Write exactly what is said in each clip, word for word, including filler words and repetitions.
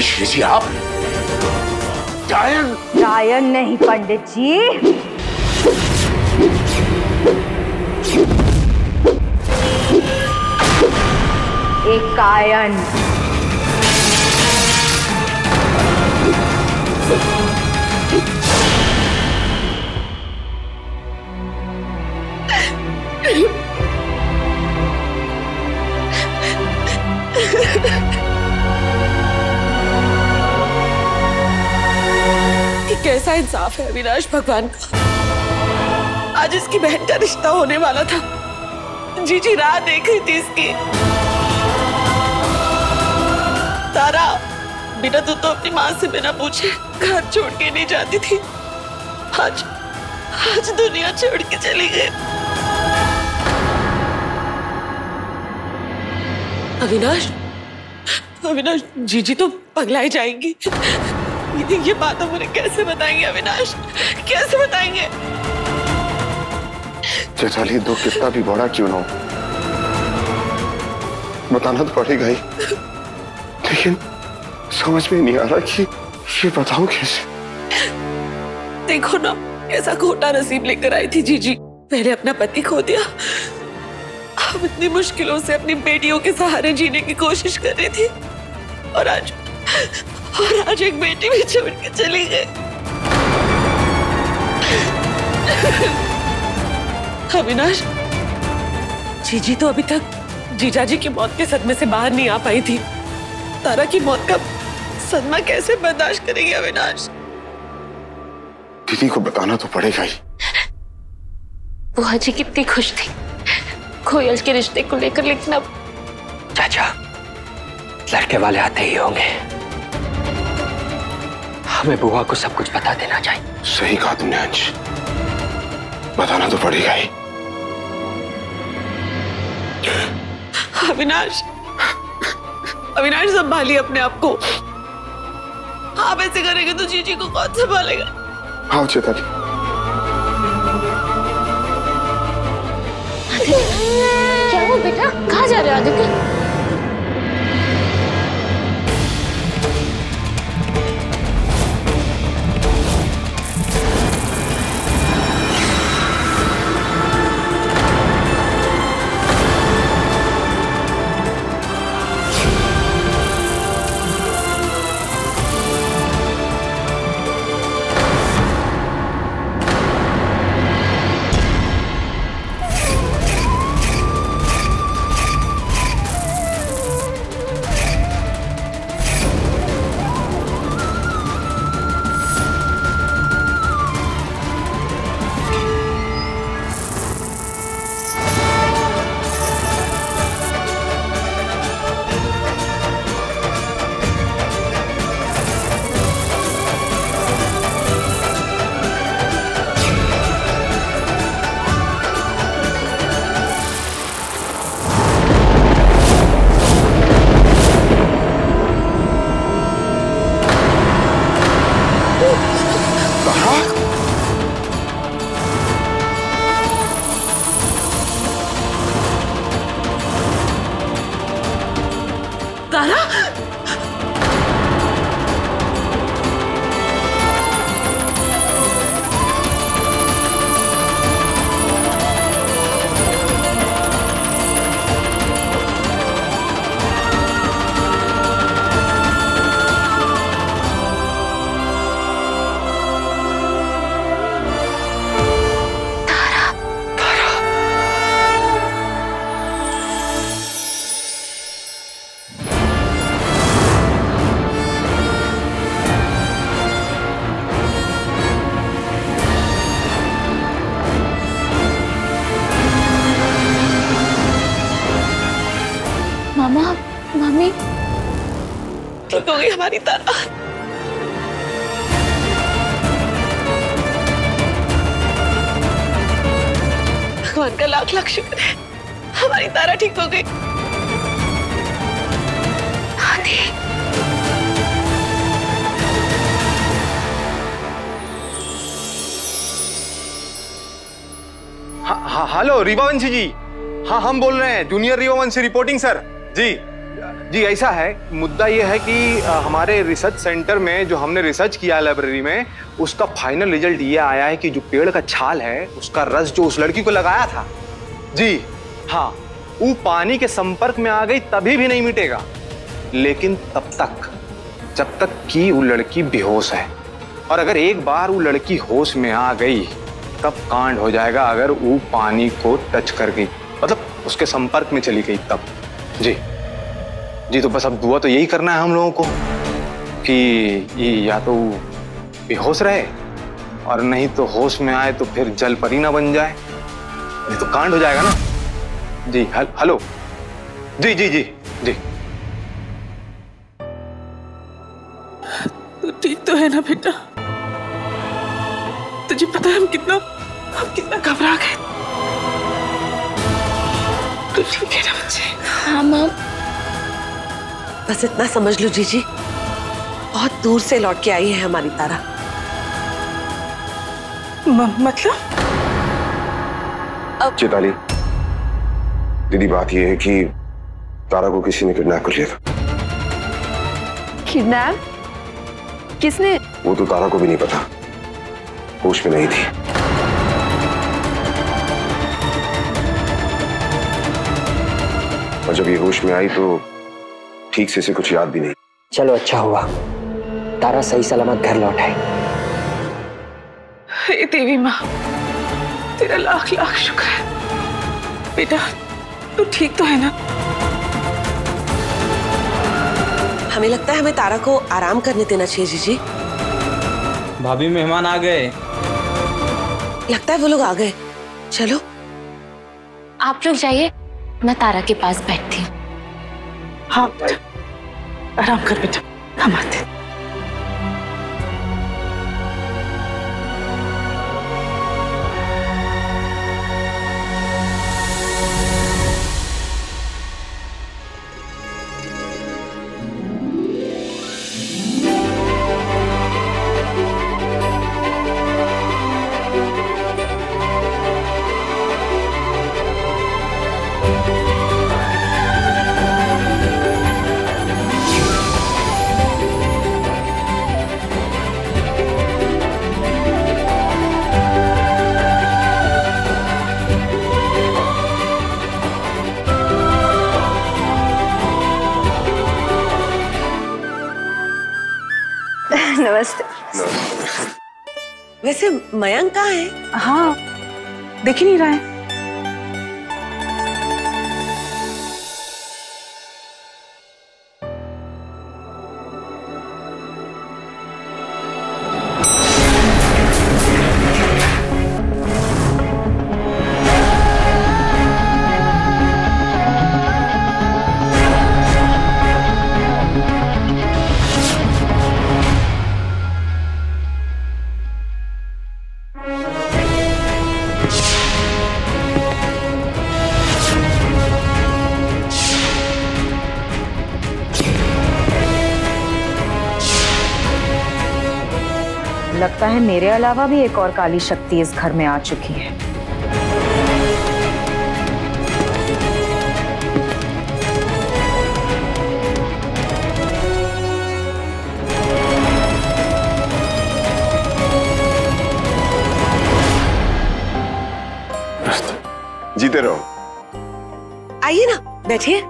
पेश कीजिए आप। डायन डायन नहीं पंडित जी। एक कायन कैसा इंसाफ है अविनाश भगवान का। आज इसकी बहन का रिश्ता होने वाला था, जीजी राह देख रही थी इसकी। तारा बिना तू तो अपनी माँ से बिना पूछे घर छोड़ के नहीं जाती थी, आज आज दुनिया छोड़ के चली गई। अविनाश अविनाश जीजी तो पगलाई जाएंगी। ये बात हम उन्हें कैसे बताएंगे अविनाश, कैसे बताएंगे? जेठाली दो कितना भी बड़ा क्यों ना हो, बताना तो पड़ेगा ही। लेकिन समझ में नहीं आ रहा कि ये बताऊं कैसे। देखो ना ऐसा खोटा नसीब लेकर आई थी जीजी, पहले अपना पति खो दिया, अब इतनी मुश्किलों से अपनी बेटियों के सहारे जीने की कोशिश कर रही थी, और आज और आज एक बेटी भी छोड़ के चली गई। अविनाश जीजी तो अभी तक जीजाजी की मौत के सदमे से बाहर नहीं आ पाई थी, तारा की मौत का सदमा कैसे बर्दाश्त करेगी अविनाश? दीदी को बताना तो पड़ेगा ही। बुआ जी कितनी खुश थी कोयल के रिश्ते को लेकर, लेकिन अब चाचा लड़के वाले आते ही होंगे, हमें बुआ को सब कुछ बता देना चाहिए। सही कहा तुमने अंश, बताना तो पड़ेगा ही। अविनाश अविनाश संभालिए अपने आप को, आप ऐसे करेंगे तो जीजी को कौन संभालेगा? हाँ चेता जी। क्या हुआ बेटा, कहाँ जा रहे हो आदित्य? हमारी तारा भगवान का लाख लाख शुक्र है, हमारी तारा ठीक हो गई। हेलो रीवावंशी जी। हाँ हम बोल रहे हैं junior Rewavanshi reporting sir ji. जी ऐसा है। मुद्दा ये है कि हमारे रिसर्च सेंटर में जो हमने रिसर्च किया है लाइब्रेरी में, उसका फाइनल रिजल्ट ये आया है कि जो पेड़ का छाल है उसका रस जो उस लड़की को लगाया था जी हाँ, वो पानी के संपर्क में आ गई तभी भी नहीं मिटेगा, लेकिन तब तक जब तक कि वो लड़की बेहोश है। और अगर एक बार वो लड़की होश में आ गई तब कांड हो जाएगा, अगर वो पानी को टच कर गई मतलब उसके संपर्क में चली गई तब। जी जी तो बस अब दुआ तो यही करना है हम लोगों को कि ये या तो बेहोश रहे और नहीं तो होश में आए तो फिर जल परी ना बन जाए, ये तो कांड हो जाएगा ना। जी हल, हेलो जी जी जी जी तू ठीक तो है ना बेटा? तुझे पता है हम कितना हम कितना घबरा गए। तू ठीक है ना बच्चे? हाँ माँ, बस इतना समझ लो जीजी, बहुत दूर से लौट के आई है हमारी तारा। म, मतलब अब चेताली दीदी, बात यह है कि तारा को किसी ने किडनैप कर लिया था। किडनैप? किसने? वो तो तारा को भी नहीं पता, होश में नहीं थी। और जब ये होश में आई तो ठीक से इसे कुछ याद भी नहीं। चलो अच्छा हुआ तारा सही सलामत घर लौट आई। हे देवी माँ, तेरा लाख लाख शुक्र है। बेटा तू ठीक तो है ना? हमें लगता है हमें तारा को आराम करने देना चाहिए जीजी। भाभी मेहमान आ गए, लगता है वो लोग आ गए। चलो आप लोग जाइए, मैं तारा के पास बैठती हूँ। हाँ आराम कर बेटा, हम आते। वैसे मयंक कहाँ है? हाँ देख ही नहीं रहा है। लगता है मेरे अलावा भी एक और काली शक्ति इस घर में आ चुकी है। जीते रहो। आइए ना बैठिए।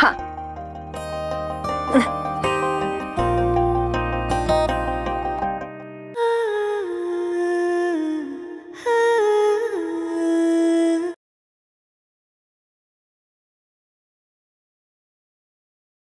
हाँ